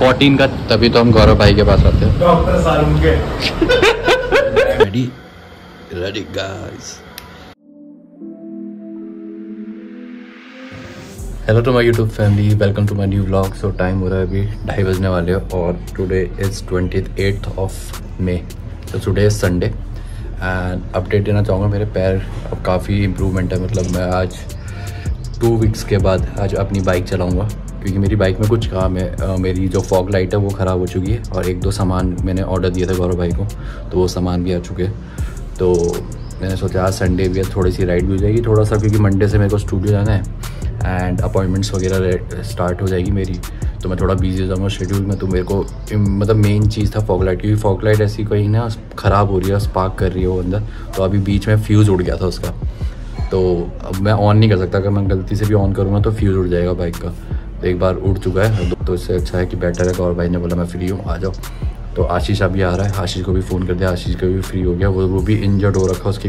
14 का, तभी तो हम गौरव भाई के पास आते हैं। डॉक्टर सालूम के ready ready guys. Hello to my YouTube family, welcome to my new vlog. So time हो रहा है अभी 2:30 बजने वाले और today is 28th of May। तो today is Sunday and update देना चाहूँगा, मेरे पैर अब काफ़ी इम्प्रूवमेंट है। मतलब मैं आज 2 वीक्स के बाद आज अपनी बाइक चलाऊँगा क्योंकि मेरी बाइक में कुछ काम है। मेरी जो फॉग लाइट है वो ख़राब हो चुकी है और 1-2 सामान मैंने ऑर्डर दिया था गौरव भाई को, तो वो सामान भी आ चुके हैं। तो मैंने सोचा आज संडे भी है, थोड़ी सी राइड भी हो जाएगी थोड़ा सा, क्योंकि मंडे से मेरे को स्टूडियो जाना है एंड अपॉइंटमेंट्स वगैरह स्टार्ट हो जाएगी मेरी, तो मैं थोड़ा बिजी हो जाऊँगा शेड्यूल में। तो मेरे को मतलब मेन चीज़ था फॉग लाइट, क्योंकि फॉग लाइट ऐसी कहीं ना ख़राब हो रही है, स्पार्क कर रही है वो अंदर। तो अभी बीच में फ्यूज़ उड़ गया था उसका, तो अब मैं ऑन नहीं कर सकता। अगर मैं गलती से भी ऑन करूँगा तो फ्यूज़ उड़ जाएगा बाइक का। तो एक बार उड़ चुका है, तो इससे अच्छा है कि बेटर है। और भाई ने बोला मैं फ्री हूँ आ जाओ, तो आशीष अभी आ रहा है। आशीष को भी फ़ोन कर दिया, आशीष का भी फ्री हो गया। वो भी इंजर्ड हो रखा, उसके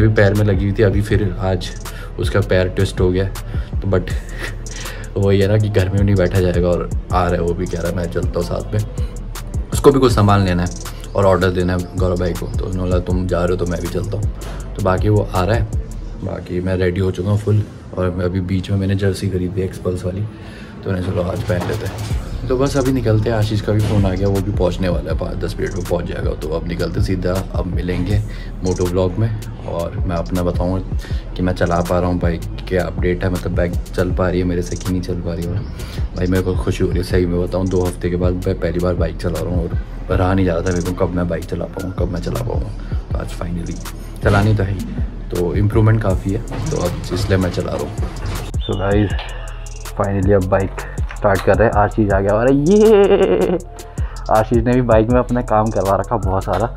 भी पैर में लगी हुई थी, अभी फिर आज उसका पैर ट्विस्ट हो गया। तो बट वही है ना कि घर में नहीं बैठा जाएगा, और आ रहा है वो भी कह रहा है मैं चलता हूँ साथ में। उसको भी कुछ सामान लेना है और ऑर्डर देना है गौरव भाई को, तो उन्होंने बोला तुम जा रहे हो तो मैं भी चलता हूँ। तो बाकी वो आ रहा है, बाकी मैं रेडी हो चुका हूँ फुल। और मैं अभी बीच में मैंने जर्सी खरीदी है एक्सपल्स वाली, तो मैंने चलो आज पहन लेते हैं। तो बस अभी निकलते हैं, आशीष का भी फ़ोन आ गया, वो भी पहुँचने वाला है 5-10 मिनट में पहुँच जाएगा। तो अब निकलते सीधा, अब मिलेंगे मोटो व्लॉग में और मैं अपना बताऊँगा कि मैं चला पा रहा हूँ, बाइक के अपडेट है, मतलब बाइक चल पा रही है मेरे से कि नहीं चल पा रही है। भाई मेरे को खुशी हो रही है, सही में बताऊँ 2 हफ्ते के बाद मैं पहली बार बाइक चला रहा हूँ और रहा नहीं जा रहा था मेरे को, कब मैं बाइक चला पाऊँ तो आज फाइनली चलानी तो है, तो इम्प्रूवमेंट काफ़ी है, तो अब इसलिए मैं चला रहा हूँ। सो गाइस फाइनली अब बाइक स्टार्ट कर रहे हैं। आशीष आ गया हमारा, ये आशीष ने भी बाइक में अपने काम करवा रखा, बहुत सारा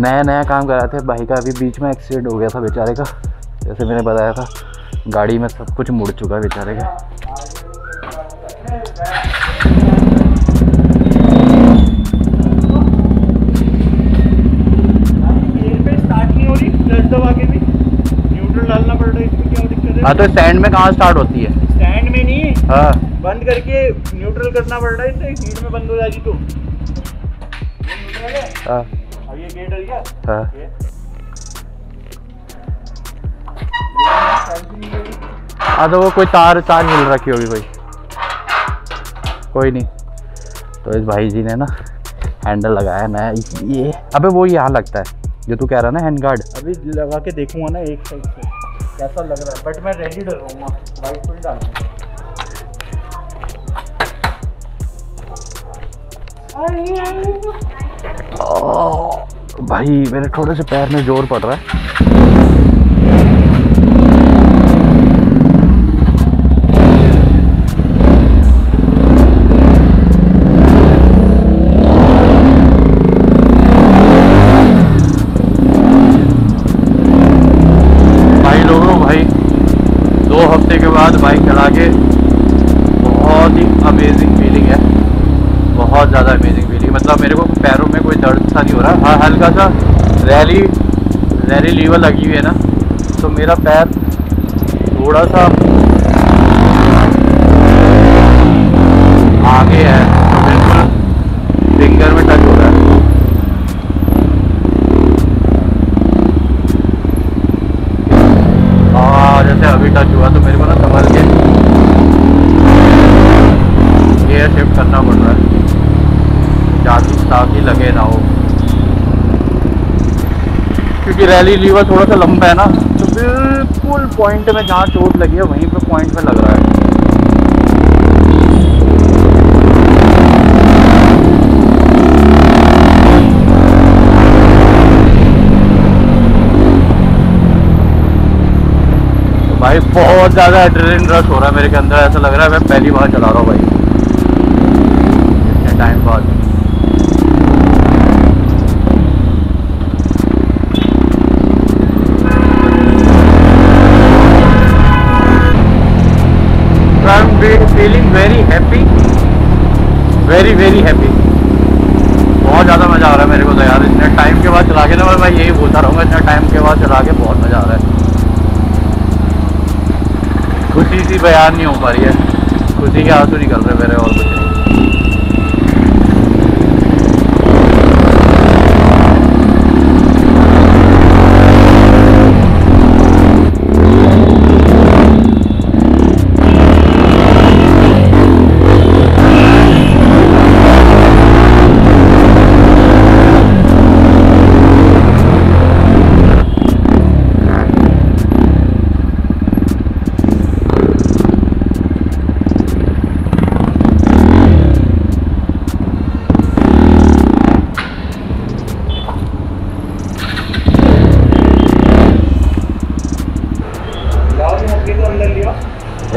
नया काम कराते हैं। बाइक का अभी बीच में एक्सीडेंट हो गया था बेचारे का, जैसे मैंने बताया था गाड़ी में सब कुछ मुड़ चुका है बेचारे का। हाँ तो स्टैंड में कहाँ स्टार्ट होती है? स्टैंड में नहीं, हाँ बंद करके न्यूट्रल करना पड़ रहा है, इससे हीट में बंद हो जाएगी। तो हाँ अब ये गेट गया, हाँ हाँ तो वो कोई तार मिल रखी होगी कोई, कोई नहीं। तो इस भाई जी ने ना हैंडल लगाया ना, ये अबे वो यहाँ लगता है जो तू कह रहा है ना हैंड गार्ड, अभी लगा के देखूंगा ना एक साइड से कैसा लग रहा है, बट मैं रेडी डर रहा हूँ बाइक फुल डालूंगा। भाई मेरे थोड़े से पैर में जोर पड़ रहा है। बाइक चला के बहुत ही अमेजिंग फीलिंग है, बहुत ज़्यादा अमेजिंग फीलिंग। मतलब मेरे को पैरों में कोई दर्द सा नहीं हो रहा, हाँ हल्का सा रैली लीवर लगी हुई है ना, तो मेरा पैर थोड़ा सा आगे है, तो बिल्कुल फिंगर में टच हो रहा है। जैसे अभी टच हुआ तो मेरे को ना संभल के एयर शिफ्ट करना पड़ रहा है, जाती ताकि लगे ना हो, क्योंकि रैली लीवर थोड़ा सा लंबा है ना, तो बिल्कुल पॉइंट में जहाँ चोट लगी है वहीं पे पॉइंट में लग रहा है। भाई बहुत ज़्यादा एड्रेनालिन रश हो रहा है मेरे के अंदर, ऐसा लग रहा है मैं पहली बार चला रहा हूँ भाई इतने टाइम बाद। I am feeling very happy, बहुत ज़्यादा मज़ा आ रहा है मेरे को तो यार, इतने टाइम के बाद चला के ना, मैं यही बोलता रहूँगा इतने टाइम के बाद चला के बहुत मज़ा आ रहा है। खुशी सी बयान नहीं हो पा रही है, खुशी के आंसू निकल रहे मेरे और कुछ नहीं।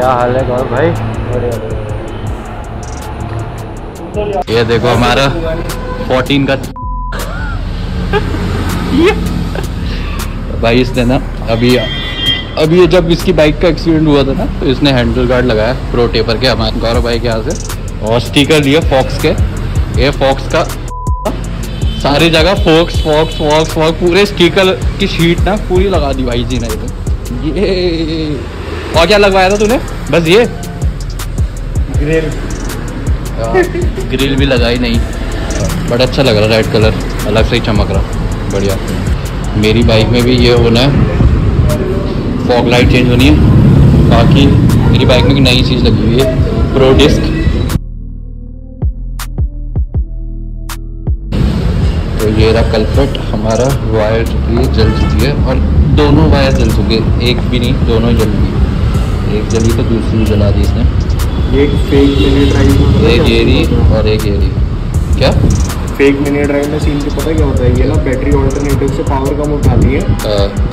क्या हाल है गौरव भाई? बढ़िया। ये देखो हमारा 14 का भाई इसने ना अभी जब इसकी बाइक का एक्सीडेंट हुआ था ना तो इसने हैंडल गार्ड लगाया प्रो टेपर के हमारे गौरव भाई के यहाँ से, और स्टिकर लिया फॉक्स के। ये फॉक्स का सारी जगह फॉक्स फॉक्स फॉक्स फॉक्स पूरे स्टिकर की शीट ना पूरी लगा दी भाई जी ने इधर। ये और क्या लगवाया था तूने? बस ये ग्रिल भी लगाई नहीं, बट अच्छा लग रहा है, रेड कलर अलग से ही चमक रहा, बढ़िया। मेरी बाइक में भी ये होना है, फॉग लाइट चेंज होनी है। बाकी मेरी बाइक में नई चीज़ लगी हुई है, प्रो डिस्क। तो ये रहा कल्पेट हमारा, वायर चुकी जल चुकी है, और दोनों वायर जल चुके, एक भी नहीं दोनों जल गई। एक जली तो दूसरी जला दी इसने, एक फेक मिनी ड्राइव, एक एरी और एक एरी। क्या फेक मिनी ड्राइव में सीन के पता क्या होता है, ये ना बैटरी ऑल्टरनेटिव से पावर कम उठाती है,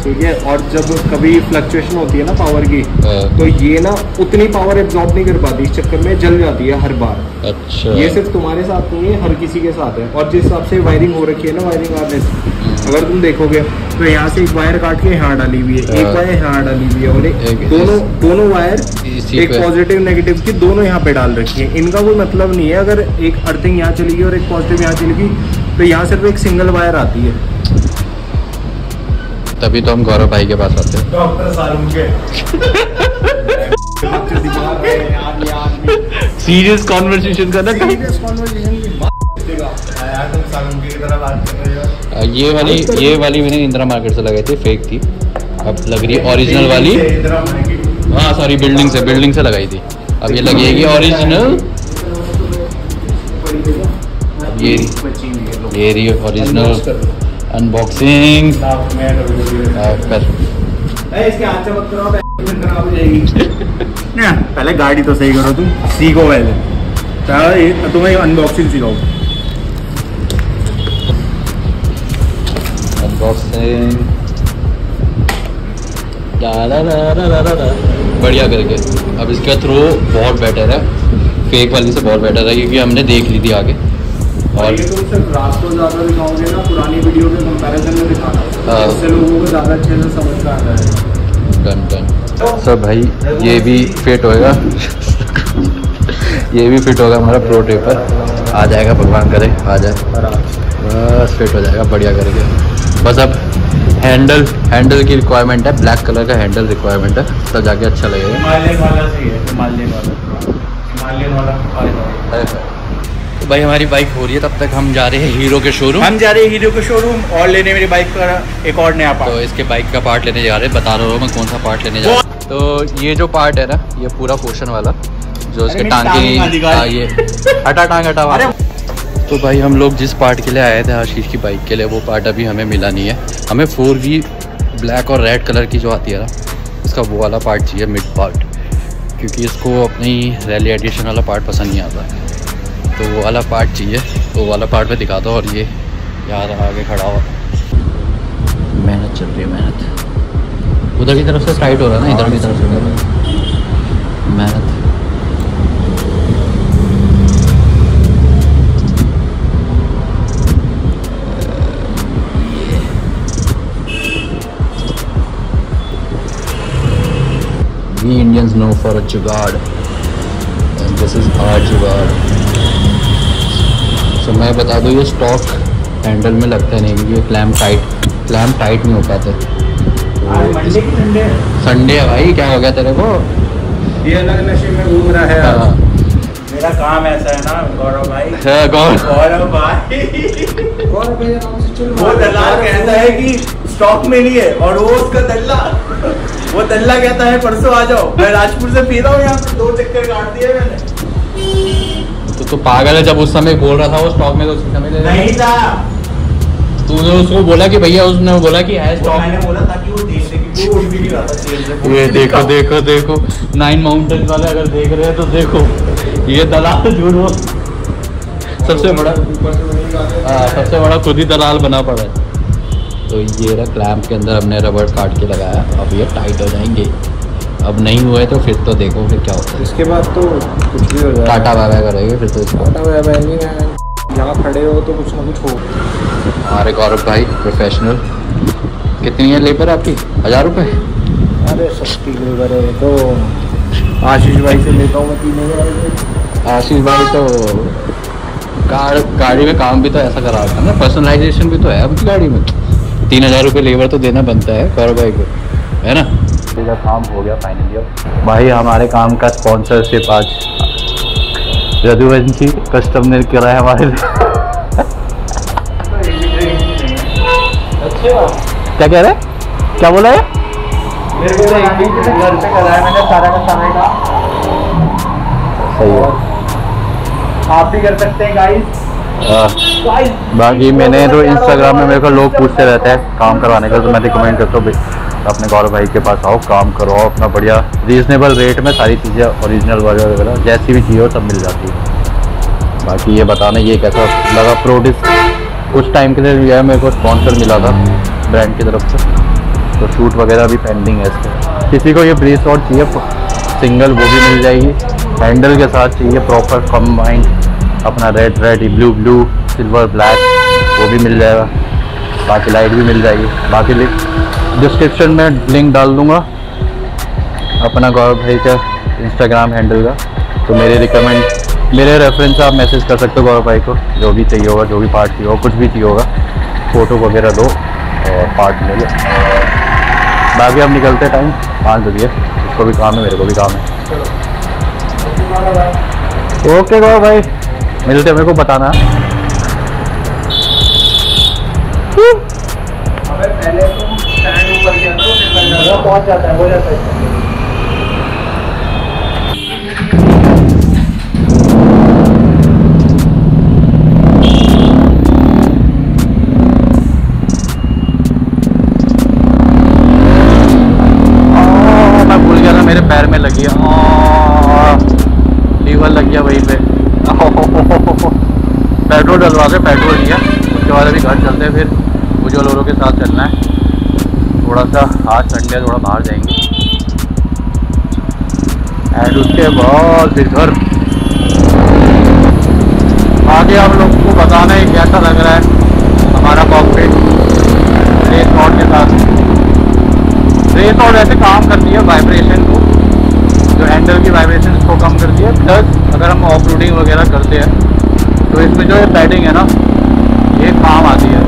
ठीक है, और जब कभी फ्लक्चुएशन होती है ना पावर की तो ये ना उतनी पावर एब्जॉर्ब नहीं कर पाती, इस चक्कर में जल जाती है हर बार। अच्छा, ये सिर्फ तुम्हारे साथ नहीं है, हर किसी के साथ है। और जिस हिसाब से वायरिंग हो रखी है ना, वायरिंग आर्नेस अगर तुम देखोगे तो यहाँ से एक वायर काट के यहाँ डाली हुई है, एक वायर यहाँ डाली हुई है, और दोनों वायर एक पॉजिटिव नेगेटिव की दोनों यहाँ पे डाल रखी है। इनका कोई मतलब नहीं है, अगर एक अर्थिंग यहाँ चली गई और एक पॉजिटिव यहाँ चली गई तो यहाँ सिर्फ एक सिंगल वायर आती है। तभी तो हम गौरव भाई के पास आते हैं, डॉक्टर सालूम के सीरियस कॉन्वर्सेशन करना। ये वाली मैंने इंदिरा मार्केट से लगाई थी, फेक थी, अब लग रही है ओरिजिनल वाली। हाँ सॉरी, बिल्डिंग से लगाई थी, अब ये लगेगी ओरिजिनल। ये रही ओरिजिनल अनबॉक्सिंग। पहले गाड़ी तो सही करो, तुम सीखो पहले, तुम्हें अनबॉक्सिंग सिखाओ। बढ़िया करके अब इसका थ्रो बहुत बेटर है, फेक वाली से बहुत बेटर है, क्योंकि हमने देख ली थी आगे। और ये तुम सिर्फ रास्ते ज़्यादा दिखाओगे ना, पुरानी वीडियो के कंपैरिजन में दिखाना है, इससे लोगों को ज़्यादा अच्छे से समझ में आता है। डन सब भाई, ये भी फिट होएगा ये भी फिट होगा हमारा प्रो टेपर, आ जाएगा भगवान करे आ जाए, बस फिट हो जाएगा बढ़िया करके। बस अब हैंडल की रिक्वायरमेंट है, ब्लैक कलर का हैंडल रिक्वायरमेंट है, तब जाके अच्छा लगेगा। तो भाई हमारी बाइक हो रही है, तब तक हम जा रहे हैं हीरो के शोरूम। और लेने मेरी बाइक का एक और नया पार्ट, तो इसके बाइक का पार्ट लेने जा रहे हैं। बता रहा हूँ मैं कौन सा पार्ट लेने जा रहा हूँ। तो ये जो पार्ट है ना, ये पूरा पोर्शन वाला जो इसके टांगे, ये हटा टांग हटा वाला। तो भाई हम लोग जिस पार्ट के लिए आए थे आशीष की बाइक के लिए, वो पार्ट अभी हमें मिला नहीं है। हमें 4V ब्लैक और रेड कलर की जो आती है ना, इसका वो वाला पार्ट चाहिए, मिड पार्ट, क्योंकि इसको अपनी रैली एडिशन वाला पार्ट पसंद नहीं आता है, तो वो वाला पार्ट चाहिए। तो वो वाला पार्ट में दिखा दो। और ये यार आगे खड़ा हुआ, मेहनत चल रही है, मेहनत उधर की तरफ से टाइट हो रहा है ना, इधर की तरफ से मेहनत। We Indians know for a jugaad, and this is our jugaad. So मैं बता दूँ, ये स्टॉक हैंडल में लगता नहीं, ये क्लैम्प टाइट नहीं हो पाते। संडे है भाई, क्या हो गया तेरे को? ये अलग नशे में घूम रहा है। मेरा काम ऐसा है ना गौरव भाई, वो दलाल कहता है कि स्टॉक में नहीं है, और वो उसका दल्ला कहता है परसों आ जाओ। मैं राजपुर से पी रहा हूँ, यहाँ पे 2 चक्कर काट दिए मैंने। तो पागल है, जब उस समय बोल रहा था वो स्टॉक में, तो उसी समय नहीं था। तूने उसको बोला कि भैया, उसने बोला कि है स्टॉक, मैंने बोला ताकि वो देख ले कि वो भी रहा था सेल से। ये देखो 9 माउंटेन वाले अगर देख रहे हैं तो देखो, ये दलाल झूठ बोल, सबसे बड़ा खुद ही दलाल बना पड़ा है। तो ये रहा क्लैम्प के अंदर हमने रबड़ काट के लगाया, अब ये टाइट हो जाएंगे। अब नहीं हुआ है तो फिर तो देखो फिर क्या होता है। इसके बाद तो कुछ भी हो जाए, टाटा बाय बाय करेंगे फिर तो। टाटा बाय बाय नहीं है, यहाँ खड़े हो तो कुछ ना कुछ हो। हमारे गौरव भाई प्रोफेशनल। कितनी है लेबर आपकी? 1000 रुपये? अरे सस्ती लेबर है तो आशीष भाई से लेता हूँ मैं 3000। आशीष भाई तो गाड़ी में काम भी तो ऐसा करा रहा है ना, पर्सनलाइजेशन भी तो है आपकी गाड़ी में। 3000 रुपये लेबर तो देना बनता है गौरव भाई को, है ना। जब काम हो गया फाइनली अब भाई हमारे काम का स्पॉन्सरशिप आज रघुवंशी कस्टम ने कराया हमारे क्या कह रहे हैं, क्या बोला है? मेरे को घर पे कराया मैंने सारा का समय का। सही है, आप भी कर सकते हैं गाइस। बाकी मैंने तो इंस्टाग्राम में मेरे को लोग पूछते रहते हैं काम करवाने का, तो मैं रिकमेंड करता हूँ अपने गौरव भाई के पास आओ, काम करवाओ अपना बढ़िया रीजनेबल रेट में। सारी चीज़ें ओरिजिनल वगैरह जैसी भी चीज़ हो सब मिल जाती है। बाकी ये बताना ये कैसा लगा प्रोडक्ट? कुछ टाइम के लिए लिया है, मेरे को स्पॉन्सर मिला था ब्रांड की तरफ से, तो शूट वगैरह भी पेंडिंग है इसके। किसी को ये ब्री शॉट चाहिए सिंगल वो भी मिल जाएगी, हैंडल के साथ चाहिए प्रॉपर कम्बाइंड अपना red red blue blue silver black वो भी मिल जाएगा। बाकी लाइट भी मिल जाएगी, बाकी डिस्क्रिप्शन में लिंक डाल दूंगा अपना गौरव भाई का इंस्टाग्राम हैंडल का, तो मेरे रेफरेंस आप मैसेज कर सकते हो गौरव भाई को, जो भी चाहिए होगा, जो भी पार्ट चाहिए होगा, कुछ भी चाहिए होगा, फ़ोटो वगैरह दो और पार्ट ले लो। बाकी हम निकलते टाइम 5 बजे, उसको भी काम है मेरे को भी काम है। ओके गौरव भाई मिलते, मेरे को बताना। पहुंच जाता है, हो जाता है। मैं भूल गया था, मेरे पैर में लगी लीवर लग गया वहीं पे। पेट्रोल डलवा के पेट्रोल लिया, उसके बाद अभी घर चलते हैं, फिर मुझे लोगों के साथ चलना है थोड़ा सा। आज संडे थोड़ा बाहर जाएंगे एंड उसके बाद फिर घर। आगे आप लोगों को बताना है कैसा लग रहा है हमारा कॉकपिट रेस नॉट के साथ। रेस नॉट ऐसे काम करती है वाइब्रेशन को, जो हैंडल की वाइब्रेशन को कम करती है, प्लस अगर हम ऑफ रोडिंग वगैरह करते हैं तो इसमें जो पैडिंग है ना ये काम आती है।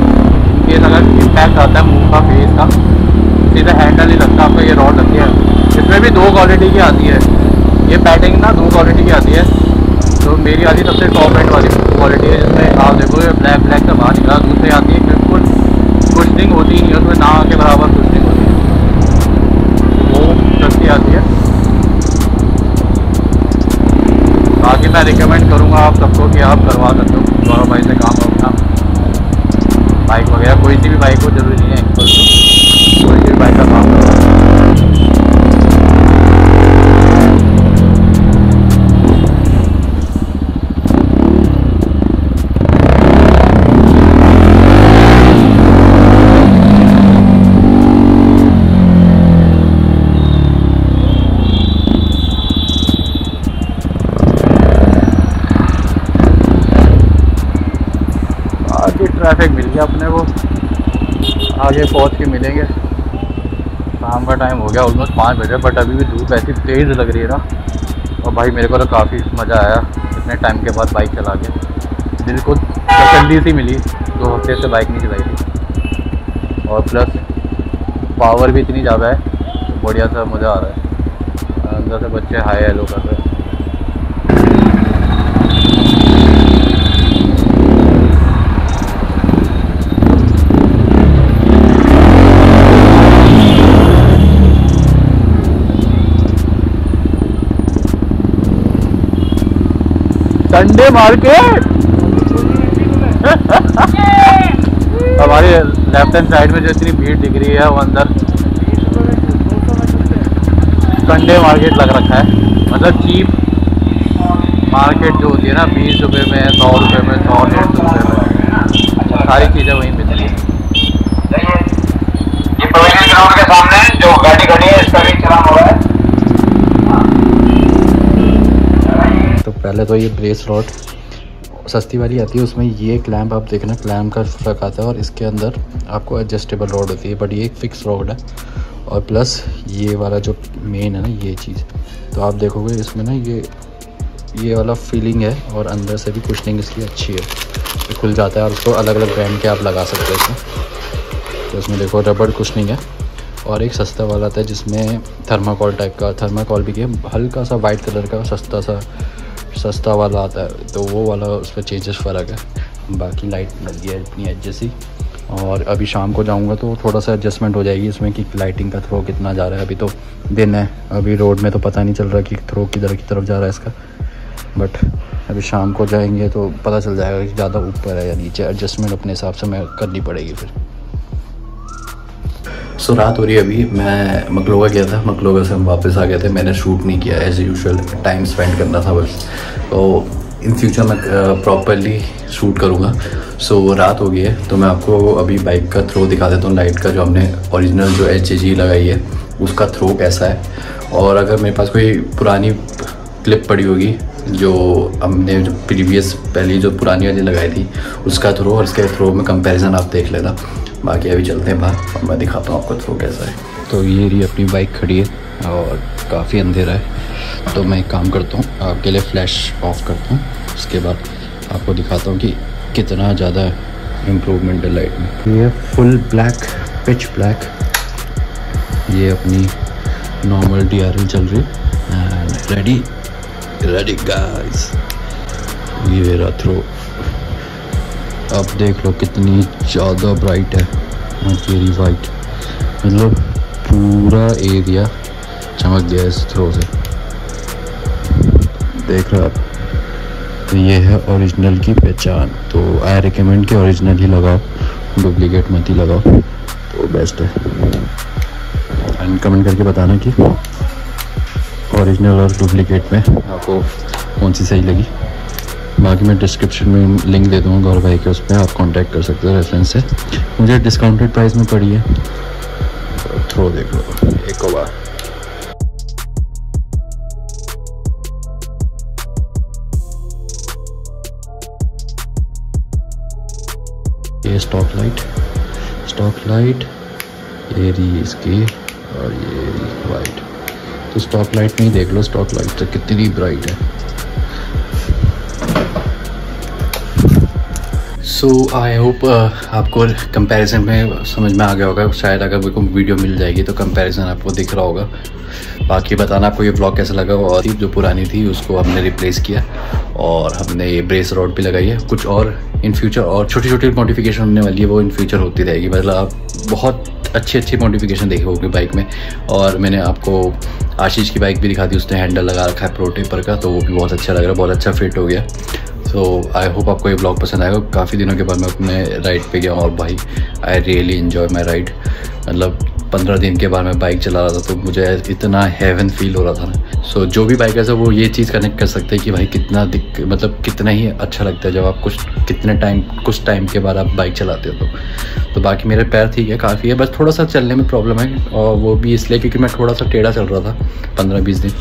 ये अगर इम्पैक्ट आता है मुँह का फेस का, सीधा हैंडल ही लगता है आपको। ये रॉड लगती है, इसमें भी 2 क्वालिटी की आती है ये पैडिंग ना, 2 क्वालिटी की आती है। तो मेरी आती सबसे टॉप एंड वाली क्वालिटी है, जिसमें आप देखो ये ब्लैक ब्लैक से बाहर निकला। दूसरी आती है बिल्कुल कुशनिंग होती ही नहीं, उसमें ना के बराबर कुशनिंग होती है, वो सस्ती आती है। बाकी मैं रिकमेंड करूँगा आप सबको कि आप करवा सकते हो गौरव भाई से काम अपना बाइक वगैरह, कोई सी भी बाइक हो, जरूरी नहीं है एक्सप्लूस, कोई सी भी बाइक का काम करो। ट्रैफिक मिल गया अपने को, आगे पहुंच के मिलेंगे। शाम का टाइम हो गया ऑलमोस्ट 5 बजे, बट अभी भी धूप ऐसी तेज़ लग रही है ना। और भाई मेरे को तो काफ़ी मज़ा आया इतने टाइम के बाद बाइक चला के, दिल को तसल्ली सी मिली। 2 हफ्ते से बाइक नहीं चलाई थी, और प्लस पावर भी इतनी ज़्यादा है तो बढ़िया सा मज़ा आ रहा है। अंदर से बच्चे हाई हेलो कर रहे हैं। संडे मार्केट हमारी लेफ्ट हैंड साइड में जो इतनी भीड़ दिख रही है वो अंदर संडे मार्केट लग रखा है। मतलब चीप मार्केट जो होती है ना, 20 रुपये में, 100 रुपये में, 100-150 रुपये में सारी चीज़ें वहीं मिलती है। ये प्रोविजन ग्राउंड के सामने जो गाड़ी खड़ी है इसका भी चलान हो रहा है। पहले तो ये ब्रेस रॉड सस्ती वाली आती है, उसमें ये क्लैम्प आप देखना क्लैम्प का फर्क आता है और इसके अंदर आपको एडजस्टेबल रॉड होती है, बट ये एक फिक्स रॉड है। और प्लस ये वाला जो मेन है ना ये चीज़, तो आप देखोगे इसमें ना ये वाला फीलिंग है और अंदर से भी कुशनिंग इसकी अच्छी है, खुल जाता है और उसको अलग अलग ब्रांड के आप लगा सकते हो इसमें। तो इसमें देखो रबड़ कुशनिंग है और एक सस्ता वाला आता है जिसमें थर्माकोल टाइप का, थर्माकोल भी गेम हल्का सा वाइट कलर का सस्ता वाला आता है, तो वो वाला उस पर चेंजेस फ़र्क है। बाकी लाइट लग गया अपनी एडजस्ट ही, और अभी शाम को जाऊंगा तो थोड़ा सा एडजस्टमेंट हो जाएगी इसमें कि लाइटिंग का थ्रो कितना जा रहा है। अभी तो दिन है, अभी रोड में तो पता नहीं चल रहा कि थ्रो किधर की तरफ जा रहा है इसका, बट अभी शाम को जाएंगे तो पता चल जाएगा कि ज़्यादा ऊपर है या नीचे। एडजस्टमेंट अपने हिसाब से मैं करनी पड़ेगी फिर। सो रात हो रही है, अभी मैं मकलोगा गया था, मकलोगा से हम वापस आ गए थे। मैंने शूट नहीं किया एज़ यूजुअल, टाइम स्पेंड करना था बस, तो इन फ्यूचर मैं प्रॉपरली शूट करूँगा। सो रात हो गई है तो मैं आपको अभी बाइक का थ्रो दिखा देता हूँ, लाइट का जो हमने ओरिजिनल जो HG लगाई है उसका थ्रो कैसा है। और अगर मेरे पास कोई पुरानी क्लिप पड़ी होगी जो हमने पहली जो पुरानी वाली लगाई थी उसका थ्रो और इसके थ्रो में कंपैरिजन आप देख लेना। बाकी अभी चलते हैं बाहर और मैं दिखाता हूँ आपको थ्रो कैसा है। तो ये रही अपनी बाइक खड़ी है और काफ़ी अंधेरा है, तो मैं एक काम करता हूँ आपके लिए फ्लैश ऑफ करता हूँ, उसके बाद आपको दिखाता हूँ कि कितना ज़्यादा इम्प्रूवमेंट है लाइट में। ये फुल ब्लैक, पिच ब्लैक, ये अपनी नॉर्मल DRL चल रही है। रेडी गाइस, ये मेरा थ्रो आप देख लो कितनी ज़्यादा ब्राइट है, मटेरी वाइट, मतलब पूरा एरिया चमक गया इस थ्रो से, देख रहे हो आप। तो ये है ओरिजिनल की पहचान, तो आई रिकमेंड कि ओरिजिनल ही लगाओ, डुप्लीकेट मत ही लगाओ, तो बेस्ट है। एंड कमेंट करके बताना कि ओरिजिनल और डुप्लीकेट में आपको कौन सी सही लगी। बाकी मैं डिस्क्रिप्शन में लिंक दे दूँगा गौरव भाई के, उस पर आप कांटेक्ट कर सकते हो रेफरेंस से। मुझे डिस्काउंटेड प्राइस में पड़ी है, थ्रो देख लो एक बार। ये स्टॉक लाइट ये रही इसकी, और ये रही वाइट। तो स्टॉक लाइट में ही देख लो, स्टॉक लाइट तो कितनी ब्राइट है। सो आई होप आपको कंपैरिजन में समझ में आ गया होगा, शायद अगर मेरे को वीडियो मिल जाएगी तो कंपैरिजन आपको दिख रहा होगा। बाकी बताना आपको ये ब्लॉग कैसा लगा। और जो पुरानी थी उसको हमने रिप्लेस किया और हमने ये ब्रेस रॉड भी लगाई है कुछ, और इन फ्यूचर और छोटी छोटी मॉडिफिकेशन होने वाली है, वो इन फ्यूचर होती रहेगी। मतलब आप बहुत अच्छी अच्छी मॉडिफिकेशन देखी होगी बाइक में। और मैंने आपको आशीष की बाइक भी दिखा दी, उसने हैंडल लगा रखा है प्रो टेपर का, तो वो भी बहुत अच्छा लग रहा है, बहुत अच्छा फिट हो गया। सो आई होप आपको ये ब्लॉग पसंद आएगा। काफ़ी दिनों के बाद मैं अपने राइड पे गया और भाई I really enjoy my ride. मतलब 15 दिन के बाद मैं बाइक चला रहा था तो मुझे इतना हेवन फील हो रहा था ना। सो जो भी बाइकर्स है वो ये चीज़ कनेक्ट कर सकते हैं कि भाई कितना ही अच्छा लगता है जब आप कुछ टाइम के बाद आप बाइक चलाते हो। तो बाकी मेरे पैर ठीक है, काफ़ी है, बस थोड़ा सा चलने में प्रॉब्लम है, और वो भी इसलिए क्योंकि मैं थोड़ा सा टेढ़ा चल रहा था 15-20 दिन,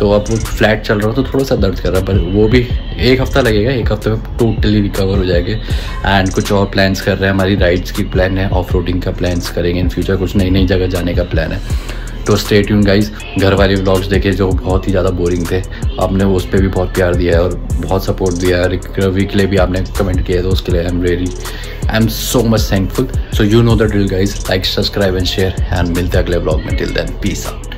तो अब वो फ्लैट चल रहा हूँ तो थोड़ा सा दर्द कर रहा है, पर वो भी एक हफ़्ता लगेगा, एक हफ्ते में टोटली रिकवर हो जाएंगे। एंड कुछ और प्लान्स कर रहे हैं, हमारी राइड्स की प्लान है, ऑफ रोडिंग का प्लान्स करेंगे इन फ्यूचर, कुछ नई नई जगह जाने का प्लान है। तो स्टे ट्यून गाइज। घर वाले व्लॉग्स देखे जो बहुत ही ज़्यादा बोरिंग थे, आपने उस पर भी बहुत प्यार दिया है और बहुत सपोर्ट दिया है। रिकवरी के लिए भी आपने कमेंट किया है, तो उसके लिए I am so much thankful. So you know the drill guys, like, subscribe and share, and मिलते हैं अगले व्लॉग में। Till then peace out.